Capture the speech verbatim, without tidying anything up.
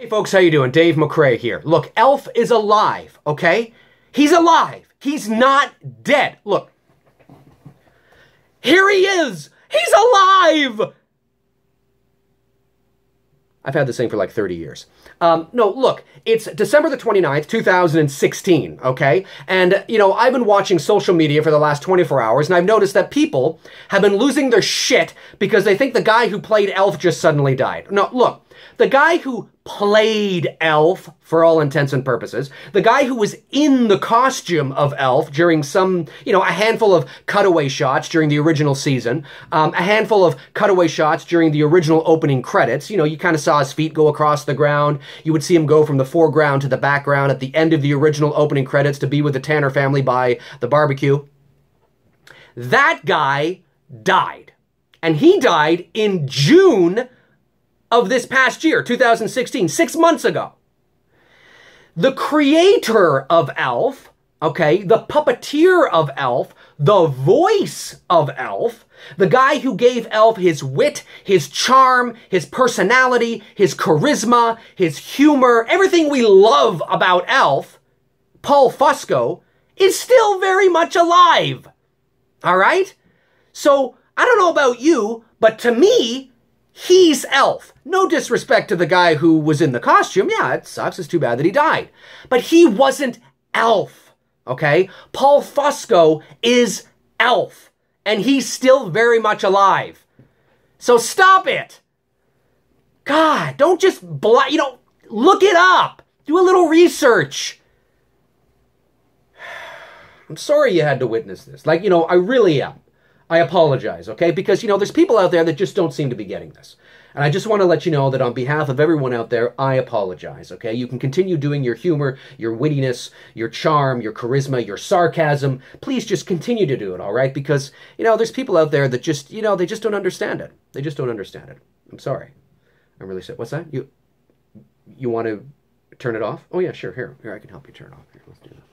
Hey folks, how you doing? Dave McRae here. Look, A L F is alive, okay? He's alive. He's not dead. Look. Here he is. He's alive. I've had this thing for like thirty years. Um, no, look, it's December the twenty-ninth, two thousand sixteen, okay? And, you know, I've been watching social media for the last twenty-four hours, and I've noticed that people have been losing their shit because they think the guy who played A L F just suddenly died. No, look, the guy who played A L F, for all intents and purposes, the guy who was in the costume of A L F during some, you know, a handful of cutaway shots during the original season, um, a handful of cutaway shots during the original opening credits, you know, you kind of saw his feet go across the ground, you would see him go from the foreground to the background at the end of the original opening credits to be with the Tanner family by the barbecue. That guy died. And he died in June of this past year, two thousand sixteen, six months ago. The creator of A L F, okay, the puppeteer of A L F, the voice of A L F, the guy who gave A L F his wit, his charm, his personality, his charisma, his humor, everything we love about A L F, Paul Fusco, is still very much alive. All right? So, I don't know about you, but to me, he's A L F. No disrespect to the guy who was in the costume. Yeah, it sucks. It's too bad that he died. But he wasn't A L F, okay? Paul Fusco is A L F, and he's still very much alive. So stop it. God, don't just, bl you know, look it up. Do a little research. I'm sorry you had to witness this. Like, you know, I really am. I apologize, okay? Because, you know, there's people out there that just don't seem to be getting this. And I just want to let you know that on behalf of everyone out there, I apologize, okay? You can continue doing your humor, your wittiness, your charm, your charisma, your sarcasm. Please just continue to do it, all right? Because, you know, there's people out there that just, you know, they just don't understand it. They just don't understand it. I'm sorry. I'm really sorry. What's that? You, you want to turn it off? Oh, yeah, sure. Here, here, I can help you turn it off. Here, let's do that.